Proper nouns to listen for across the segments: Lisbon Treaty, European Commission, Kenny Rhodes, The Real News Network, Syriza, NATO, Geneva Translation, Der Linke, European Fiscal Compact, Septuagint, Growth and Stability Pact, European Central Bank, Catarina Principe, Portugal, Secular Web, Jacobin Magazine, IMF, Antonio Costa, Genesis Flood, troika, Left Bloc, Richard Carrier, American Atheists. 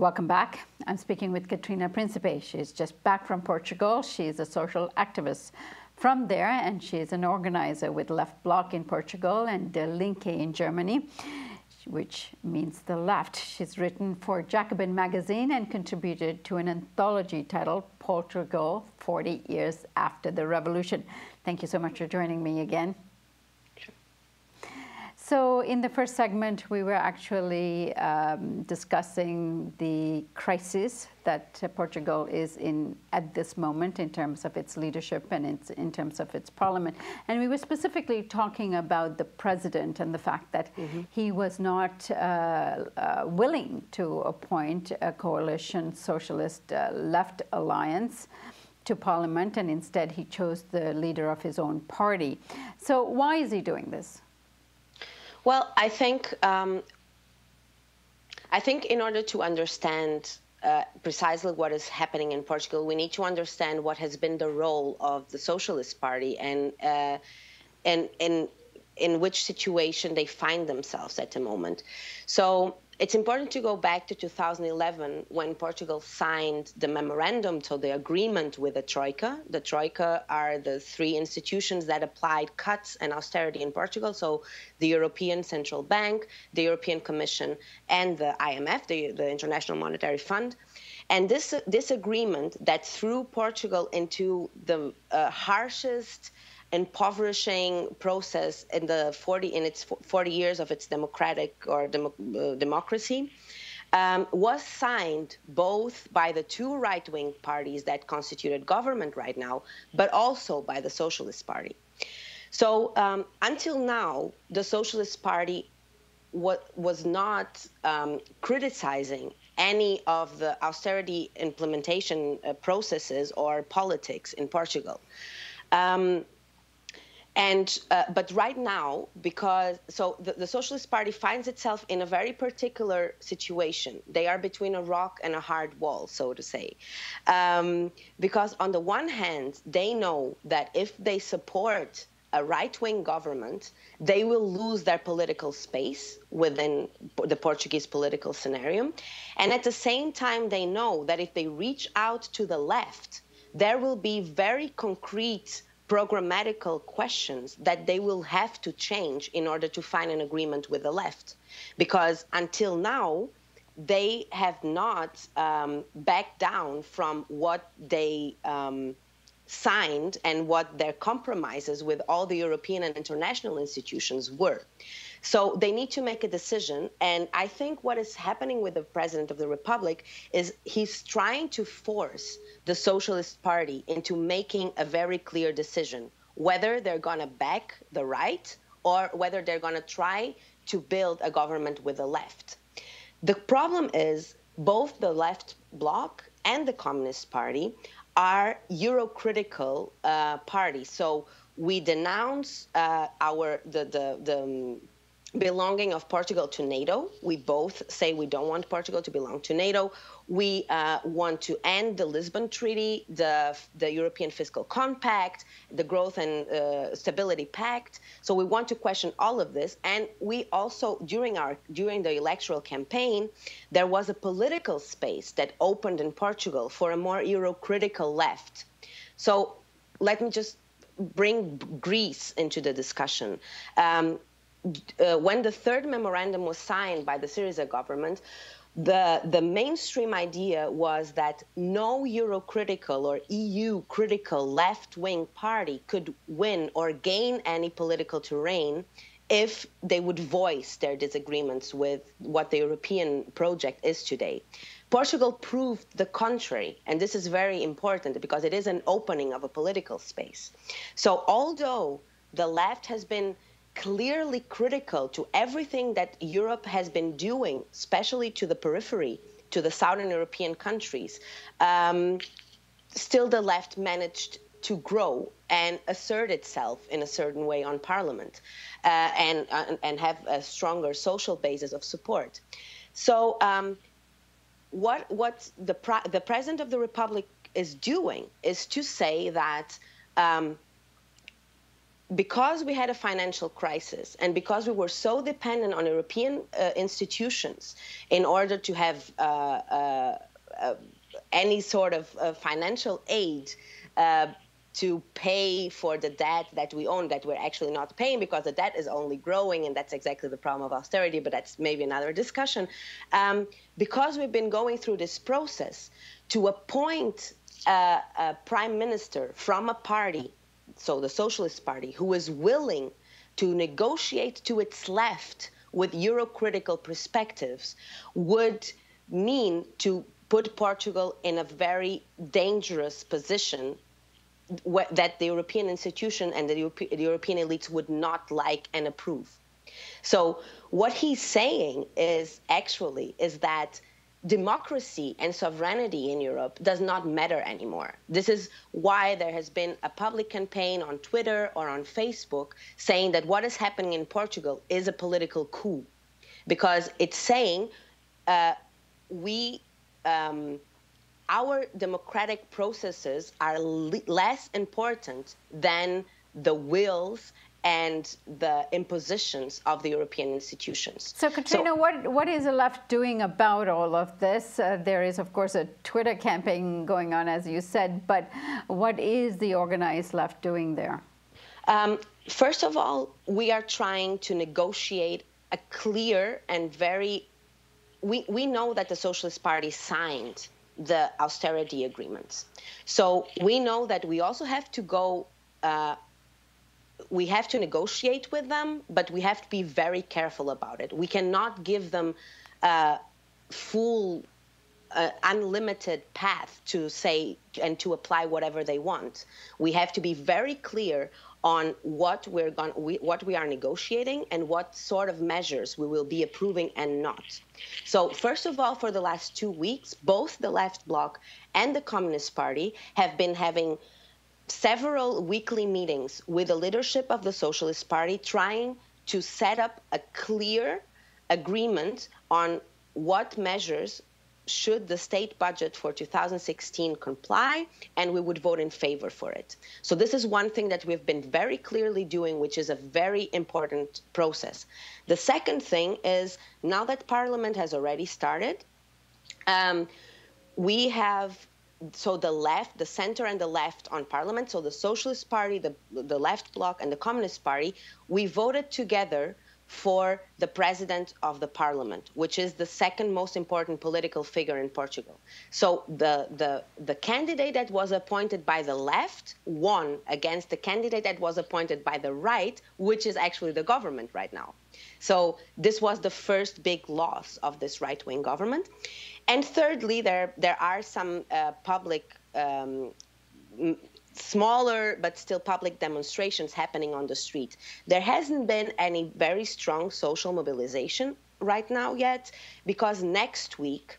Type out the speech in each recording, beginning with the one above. Welcome back. I'm speaking with Catarina Principe. She's just back from Portugal. She's a social activist from there, and she's an organizer with Left Bloc in Portugal and Der Linke in Germany, which means the left. She's written for Jacobin Magazine and contributed to an anthology titled Portugal, 40 Years After the Revolution. Thank you so much for joining me again. Sure. So in the first segment, we were actually discussing the crisis that Portugal is in at this moment in terms of its leadership and in terms of its parliament. And we were specifically talking about the president and the fact that he was not willing to appoint a coalition socialist left alliance to parliament, and instead he chose the leader of his own party. So why is he doing this? Well, I think in order to understand precisely what is happening in Portugal, we need to understand what has been the role of the Socialist Party and in which situation they find themselves at the moment. So it's important to go back to 2011 when Portugal signed the memorandum, so the agreement with the Troika. The Troika are the three institutions that applied cuts and austerity in Portugal, so the European Central Bank, the European Commission, and the IMF, the International Monetary Fund. And this agreement that threw Portugal into the harshest, impoverishing process in the its 40 years of its democracy, was signed both by the two right-wing parties that constituted government right now, but also by the Socialist Party. So until now, the Socialist Party was not criticizing any of the austerity implementation processes or politics in Portugal. But right now, the Socialist Party finds itself in a very particular situation. They are between a rock and a hard wall, so to say. Because on the one hand, they know that if they support a right-wing government, they will lose their political space within the Portuguese political scenario. And at the same time, they know that if they reach out to the left, there will be very concrete programmatical questions that they will have to change in order to find an agreement with the left. Because until now, they have not backed down from what they signed and what their compromises with all the European and international institutions were. So they need to make a decision. And I think what is happening with the president of the republic is he's trying to force the Socialist Party into making a very clear decision, whether they're going to back the right or whether they're going to try to build a government with the left. The problem is both the Left Bloc and the Communist Party are Eurocritical parties. So we denounce the belonging of Portugal to NATO. We both say we don't want Portugal to belong to NATO. We want to end the Lisbon Treaty, the European Fiscal Compact, the Growth and Stability Pact. So we want to question all of this. And we also, during the electoral campaign, there was a political space that opened in Portugal for a more Eurocritical left. So let me just bring Greece into the discussion. When the third memorandum was signed by the Syriza government, the mainstream idea was that no Eurocritical or EU-critical left-wing party could win or gain any political terrain if they would voice their disagreements with what the European project is today. Portugal proved the contrary, and this is very important because it is an opening of a political space. So although the left has been clearly critical to everything that Europe has been doing, especially to the periphery, to the southern European countries, still the left managed to grow and assert itself in a certain way on parliament and have a stronger social basis of support. So what the president of the republic is doing is to say that because we had a financial crisis and because we were so dependent on European institutions in order to have any sort of financial aid to pay for the debt that we own, that we're actually not paying because the debt is only growing, and that's exactly the problem of austerity, but that's maybe another discussion. Because we've been going through this process to appoint a prime minister from a party, so the Socialist Party, who is willing to negotiate to its left with Eurocritical perspectives, would mean to put Portugal in a very dangerous position that the European institution and the European elites would not like and approve. So what he's saying is actually is that democracy and sovereignty in Europe does not matter anymore. This is why there has been a public campaign on Twitter or on Facebook saying that what is happening in Portugal is a political coup, because it's saying our democratic processes are less important than the wills and the impositions of the European institutions. So, Catarina, what is the left doing about all of this? There is, of course, a Twitter campaign going on, as you said, but what is the organized left doing there? First of all, we are trying to negotiate a clear and very... We know that the Socialist Party signed the austerity agreements. So we know that we also have to go, we have to negotiate with them, but we have to be very careful about it. We cannot give them full, unlimited path to say and to apply whatever they want. We have to be very clear on what we are negotiating and what sort of measures we will be approving and not. So first of all, for the last 2 weeks, both the Left Bloc and the Communist Party have been having several weekly meetings with the leadership of the Socialist Party, trying to set up a clear agreement on what measures should the state budget for 2016 comply, and we would vote in favor for it. So this is one thing that we've been very clearly doing, which is a very important process. The second thing is, now that Parliament has already started, we have, so the left, the center and the left on Parliament, so the Socialist Party, the Left Bloc and the Communist Party, we voted together for the president of the parliament, which is the second most important political figure in Portugal. So the candidate that was appointed by the left won against the candidate that was appointed by the right, which is actually the government right now. So this was the first big loss of this right-wing government. And thirdly, there are some public smaller but still public demonstrations happening on the street. There hasn't been any very strong social mobilization right now yet, because next week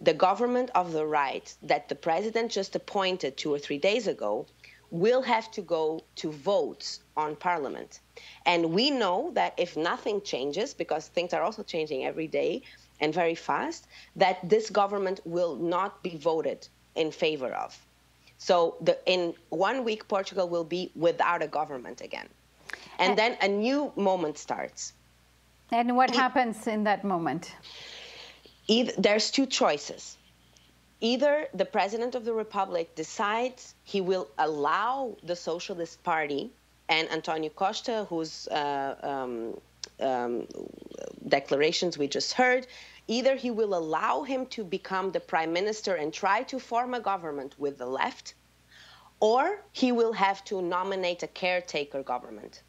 the government of the right that the president just appointed 2 or 3 days ago will have to go to votes on Parliament. And we know that if nothing changes, because things are also changing every day and very fast, that this government will not be voted in favor of. So in 1 week, Portugal will be without a government again. And then a new moment starts. And what happens in that moment? There's two choices. Either the president of the republic decides he will allow the Socialist Party and Antonio Costa, whose declarations we just heard, either he will allow him to become the prime minister and try to form a government with the left, or he will have to nominate a caretaker government,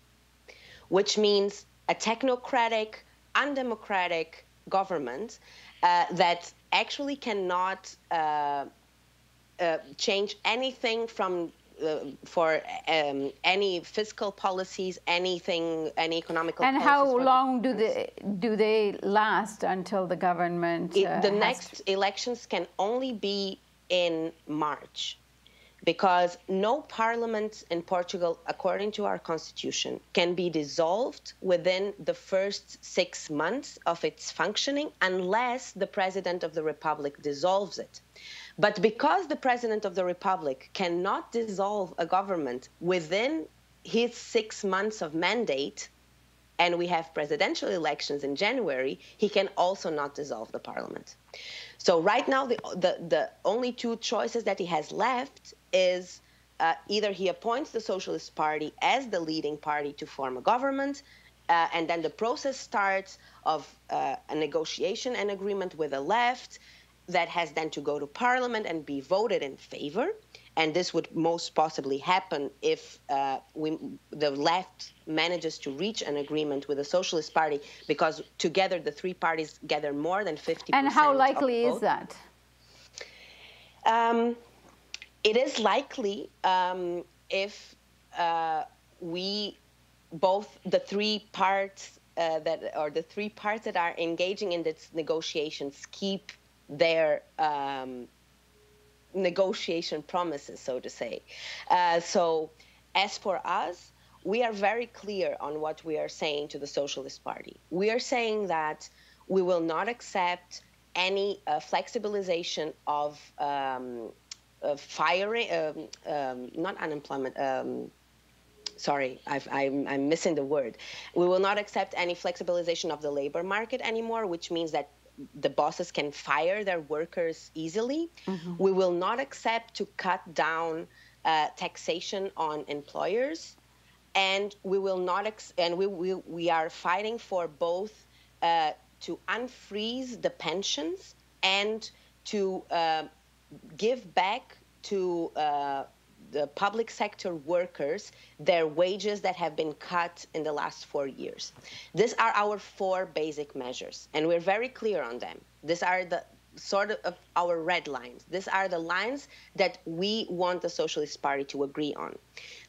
which means a technocratic, undemocratic government that actually cannot change anything from for any fiscal policies, any economical policies. And how long do they last until the government? The next elections can only be in March, because no parliament in Portugal, according to our constitution, can be dissolved within the first 6 months of its functioning unless the president of the republic dissolves it. But because the president of the republic cannot dissolve a government within his 6 months of mandate, and we have presidential elections in January, he can also not dissolve the parliament. So right now, the only two choices that he has left is either he appoints the Socialist Party as the leading party to form a government, and then the process starts of a negotiation and agreement with the left that has then to go to parliament and be voted in favor. And this would most possibly happen if the left manages to reach an agreement with the Socialist Party, because together the three parties gather more than 50%. And how likely is that? It is likely if the three parts that are engaging in these negotiations keep their negotiation promises, so to say. So as for us, we are very clear on what we are saying to the Socialist Party. We are saying that we will not accept any flexibilization of firing, not unemployment, sorry, I'm missing the word. We will not accept any flexibilization of the labor market anymore, which means that the bosses can fire their workers easily. Mm-hmm. We will not accept to cut down taxation on employers, and we will not we are fighting for both to unfreeze the pensions and to give back to the public sector workers their wages that have been cut in the last 4 years. These are our four basic measures, and we're very clear on them. These are the sort of our red lines. These are the lines that we want the Socialist Party to agree on.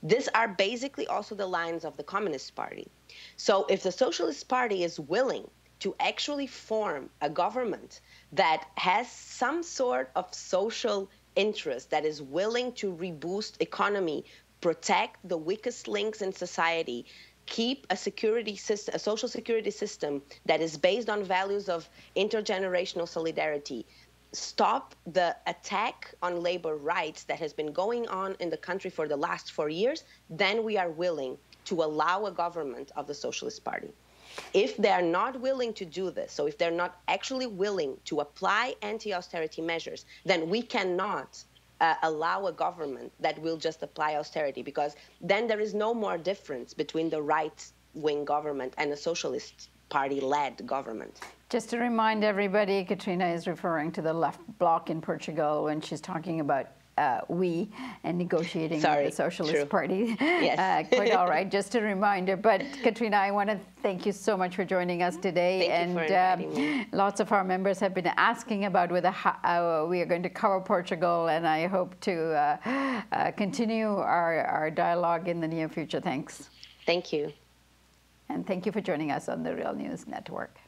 These are basically also the lines of the Communist Party. So if the Socialist Party is willing to actually form a government that has some sort of social interest, that is willing to reboost economy, protect the weakest links in society, keep a security system, a social security system that is based on values of intergenerational solidarity, stop the attack on labor rights that has been going on in the country for the last 4 years, then we are willing to allow a government of the Socialist Party. If they are not willing to do this, so if they're not actually willing to apply anti-austerity measures, then we cannot allow a government that will just apply austerity, because then there is no more difference between the right-wing government and a Socialist Party-led government. Just to remind everybody, Catarina is referring to the Left Bloc in Portugal when she's talking about we and negotiating with the Socialist Party. Yes. Quite all right, just a reminder. But Catarina, I want to thank you so much for joining us today. Thank you for inviting me. Lots of our members have been asking about whether we are going to cover Portugal, and I hope to continue our dialogue in the near future. Thanks. Thank you. And thank you for joining us on the Real News Network.